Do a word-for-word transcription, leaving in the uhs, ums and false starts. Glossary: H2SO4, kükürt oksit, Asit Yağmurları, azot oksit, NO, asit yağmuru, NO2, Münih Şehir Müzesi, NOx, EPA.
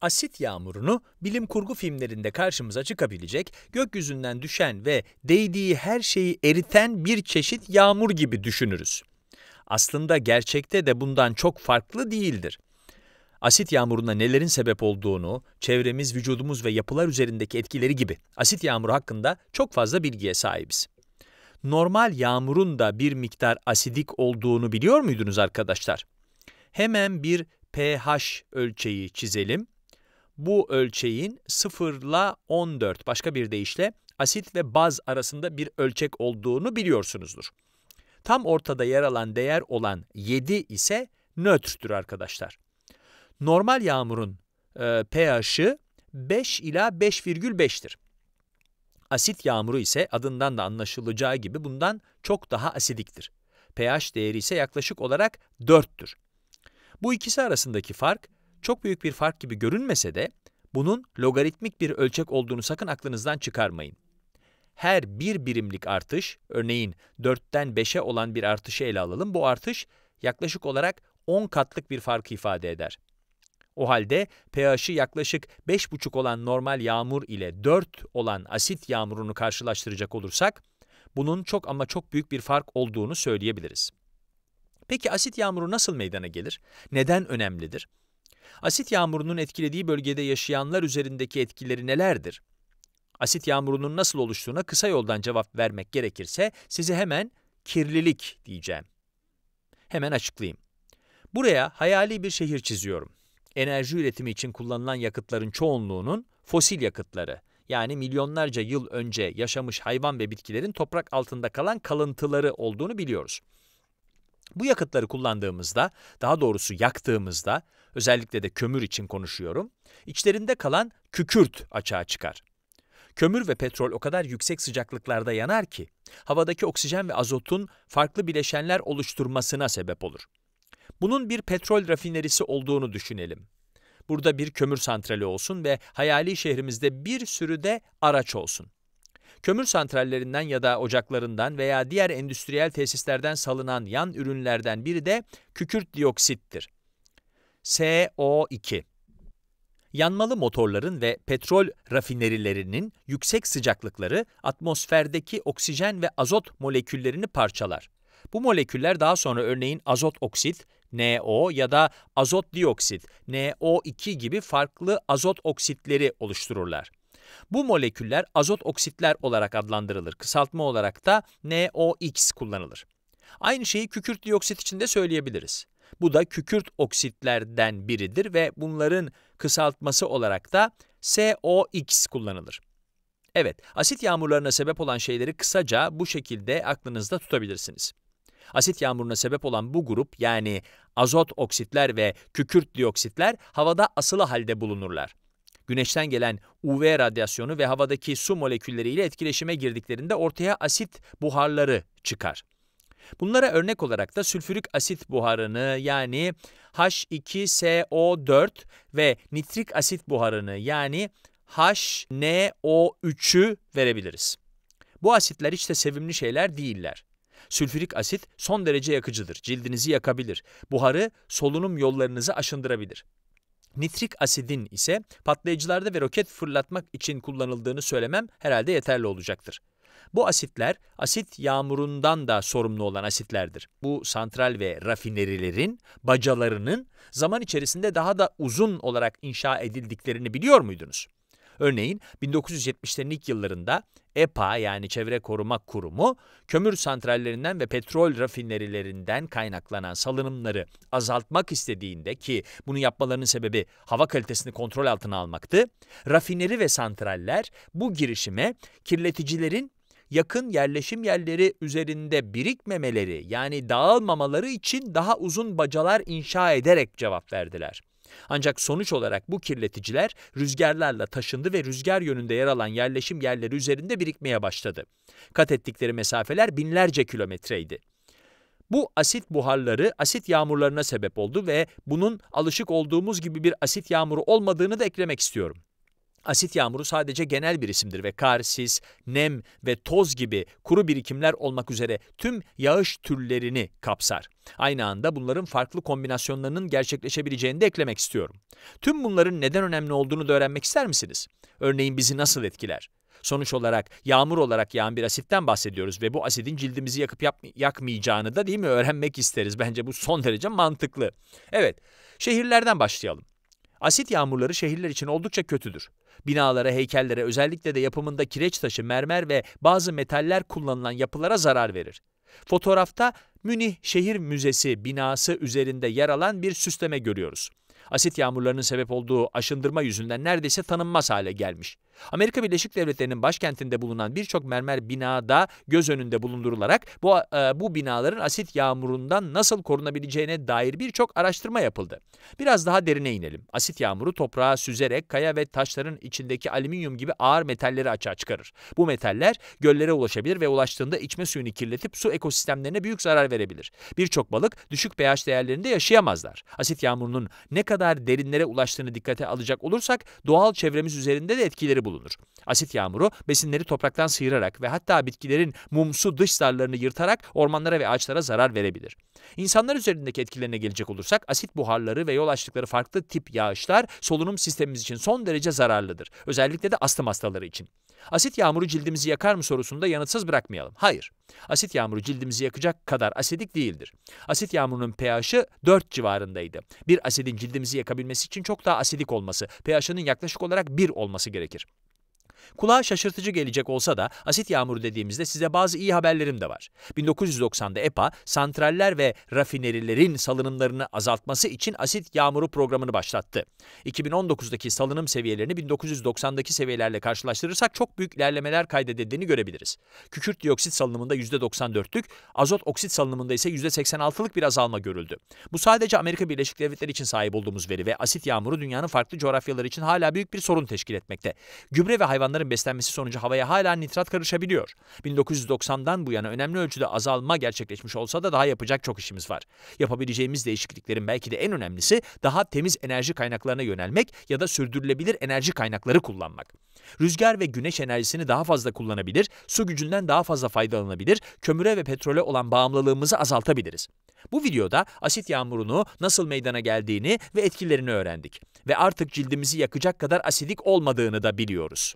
asit yağmurunu bilim kurgu filmlerinde karşımıza çıkabilecek, gökyüzünden düşen ve değdiği her şeyi eriten bir çeşit yağmur gibi düşünürüz. Aslında gerçekte de bundan çok farklı değildir. Asit yağmuruna nelerin sebep olduğunu, çevremiz, vücudumuz ve yapılar üzerindeki etkileri gibi asit yağmuru hakkında çok fazla bilgiye sahibiz. Normal yağmurun da bir miktar asidik olduğunu biliyor muydunuz arkadaşlar? Hemen bir pH ölçeği çizelim. Bu ölçeğin sıfır ile on dört, başka bir deyişle asit ve baz arasında bir ölçek olduğunu biliyorsunuzdur. Tam ortada yer alan değer olan yedi ise nötrdür arkadaşlar. Normal yağmurun e, pH'i beş ila beş virgül beş'tir. Asit yağmuru ise adından da anlaşılacağı gibi bundan çok daha asidiktir. pH değeri ise yaklaşık olarak dört'tür. Bu ikisi arasındaki fark çok büyük bir fark gibi görünmese de bunun logaritmik bir ölçek olduğunu sakın aklınızdan çıkarmayın. Her bir birimlik artış, örneğin dört'ten beş'e olan bir artışı ele alalım. Bu artış yaklaşık olarak on katlık bir farkı ifade eder. O halde pH'i yaklaşık beş virgül beş olan normal yağmur ile dört olan asit yağmurunu karşılaştıracak olursak, bunun çok ama çok büyük bir fark olduğunu söyleyebiliriz. Peki asit yağmuru nasıl meydana gelir? Neden önemlidir? Asit yağmurunun etkilediği bölgede yaşayanlar üzerindeki etkileri nelerdir? Asit yağmurunun nasıl oluştuğuna kısa yoldan cevap vermek gerekirse size hemen kirlilik diyeceğim. Hemen açıklayayım. Buraya hayali bir şehir çiziyorum. Enerji üretimi için kullanılan yakıtların çoğunluğunun fosil yakıtları, yani milyonlarca yıl önce yaşamış hayvan ve bitkilerin toprak altında kalan kalıntıları olduğunu biliyoruz. Bu yakıtları kullandığımızda, daha doğrusu yaktığımızda, özellikle de kömür için konuşuyorum, içlerinde kalan kükürt açığa çıkar. Kömür ve petrol o kadar yüksek sıcaklıklarda yanar ki, havadaki oksijen ve azotun farklı bileşenler oluşturmasına sebep olur. Bunun bir petrol rafinerisi olduğunu düşünelim. Burada bir kömür santrali olsun ve hayali şehrimizde bir sürü de araç olsun. Kömür santrallerinden ya da ocaklarından veya diğer endüstriyel tesislerden salınan yan ürünlerden biri de kükürt dioksittir. C O iki. Yanmalı motorların ve petrol rafinerilerinin yüksek sıcaklıkları atmosferdeki oksijen ve azot moleküllerini parçalar. Bu moleküller daha sonra örneğin azot oksit N O ya da azot dioksit N O iki gibi farklı azot oksitleri oluştururlar. Bu moleküller azot oksitler olarak adlandırılır. Kısaltma olarak da N O X kullanılır. Aynı şeyi kükürt dioksit için de söyleyebiliriz. Bu da kükürt oksitlerden biridir ve bunların kısaltması olarak da C O X kullanılır. Evet, asit yağmurlarına sebep olan şeyleri kısaca bu şekilde aklınızda tutabilirsiniz. Asit yağmuruna sebep olan bu grup, yani azot oksitler ve kükürt dioksitler havada asılı halde bulunurlar. Güneşten gelen U V radyasyonu ve havadaki su molekülleriyle etkileşime girdiklerinde ortaya asit buharları çıkar. Bunlara örnek olarak da sülfürik asit buharını, yani H iki S O dört ve nitrik asit buharını, yani H N O üç'ü verebiliriz. Bu asitler hiç de sevimli şeyler değiller. Sülfürik asit son derece yakıcıdır, cildinizi yakabilir, buharı solunum yollarınızı aşındırabilir. Nitrik asidin ise patlayıcılarda ve roket fırlatmak için kullanıldığını söylemem herhalde yeterli olacaktır. Bu asitler, asit yağmurundan da sorumlu olan asitlerdir. Bu santral ve rafinerilerin bacalarının zaman içerisinde daha da uzun olarak inşa edildiklerini biliyor muydunuz? Örneğin bin dokuz yüz yetmişlerin ilk yıllarında E P A, yani Çevre Koruma Kurumu, kömür santrallerinden ve petrol rafinerilerinden kaynaklanan salınımları azaltmak istediğinde, ki bunu yapmalarının sebebi hava kalitesini kontrol altına almaktı, rafineri ve santraller bu girişime kirleticilerin yakın yerleşim yerleri üzerinde birikmemeleri, yani dağılmamaları için daha uzun bacalar inşa ederek cevap verdiler. Ancak sonuç olarak bu kirleticiler rüzgarlarla taşındı ve rüzgar yönünde yer alan yerleşim yerleri üzerinde birikmeye başladı. Kat ettikleri mesafeler binlerce kilometreydi. Bu asit buharları asit yağmurlarına sebep oldu ve bunun alışık olduğumuz gibi bir asit yağmuru olmadığını da eklemek istiyorum. Asit yağmuru sadece genel bir isimdir ve kar, sis, nem ve toz gibi kuru birikimler olmak üzere tüm yağış türlerini kapsar. Aynı anda bunların farklı kombinasyonlarının gerçekleşebileceğini de eklemek istiyorum. Tüm bunların neden önemli olduğunu da öğrenmek ister misiniz? Örneğin bizi nasıl etkiler? Sonuç olarak yağmur olarak yağan bir asitten bahsediyoruz ve bu asidin cildimizi yakıp yakmayacağını da değil mi öğrenmek isteriz. Bence bu son derece mantıklı. Evet, şehirlerden başlayalım. Asit yağmurları şehirler için oldukça kötüdür. Binalara, heykellere, özellikle de yapımında kireç taşı, mermer ve bazı metaller kullanılan yapılara zarar verir. Fotoğrafta Münih Şehir Müzesi binası üzerinde yer alan bir süsleme görüyoruz. Asit yağmurlarının sebep olduğu aşındırma yüzünden neredeyse tanınmaz hale gelmiş. Amerika Birleşik Devletleri'nin başkentinde bulunan birçok mermer binada göz önünde bulundurularak bu, bu binaların asit yağmurundan nasıl korunabileceğine dair birçok araştırma yapıldı. Biraz daha derine inelim. Asit yağmuru toprağa süzerek kaya ve taşların içindeki alüminyum gibi ağır metalleri açığa çıkarır. Bu metaller göllere ulaşabilir ve ulaştığında içme suyunu kirletip su ekosistemlerine büyük zarar verebilir. Birçok balık düşük pH değerlerinde yaşayamazlar. Asit yağmurunun ne kadar derinlere ulaştığını dikkate alacak olursak doğal çevremiz üzerinde de etkileri bulunur. bulunur. Asit yağmuru besinleri topraktan sıyırarak ve hatta bitkilerin mumsu dış zarlarını yırtarak ormanlara ve ağaçlara zarar verebilir. İnsanlar üzerindeki etkilerine gelecek olursak asit buharları ve yol açtıkları farklı tip yağışlar solunum sistemimiz için son derece zararlıdır. Özellikle de astım hastaları için. Asit yağmuru cildimizi yakar mı sorusunu da yanıtsız bırakmayalım. Hayır. Asit yağmuru cildimizi yakacak kadar asidik değildir. Asit yağmurunun pH'i dört civarındaydı. Bir asidin cildimizi yakabilmesi için çok daha asidik olması, pH'inin yaklaşık olarak bir olması gerekir. Kulağa şaşırtıcı gelecek olsa da asit yağmuru dediğimizde size bazı iyi haberlerim de var. bin dokuz yüz doksanda E P A, santraller ve rafinerilerin salınımlarını azaltması için asit yağmuru programını başlattı. iki bin on dokuzdaki salınım seviyelerini bin dokuz yüz doksandaki seviyelerle karşılaştırırsak çok büyük ilerlemeler kaydedildiğini görebiliriz. Kükürt dioksit salınımında yüzde doksan dörtlük, azot oksit salınımında ise yüzde seksen altılık bir azalma görüldü. Bu sadece Amerika Birleşik Devletleri için sahip olduğumuz veri ve asit yağmuru dünyanın farklı coğrafyaları için hala büyük bir sorun teşkil etmekte. Gübre ve hayvanların beslenmesi sonucu havaya hala nitrat karışabiliyor. bin dokuz yüz doksandan bu yana önemli ölçüde azalma gerçekleşmiş olsa da daha yapacak çok işimiz var. Yapabileceğimiz değişikliklerin belki de en önemlisi daha temiz enerji kaynaklarına yönelmek ya da sürdürülebilir enerji kaynakları kullanmak. Rüzgar ve güneş enerjisini daha fazla kullanabilir, su gücünden daha fazla faydalanabilir, kömüre ve petrole olan bağımlılığımızı azaltabiliriz. Bu videoda asit yağmurunu nasıl meydana geldiğini ve etkilerini öğrendik ve artık cildimizi yakacak kadar asidik olmadığını da biliyoruz.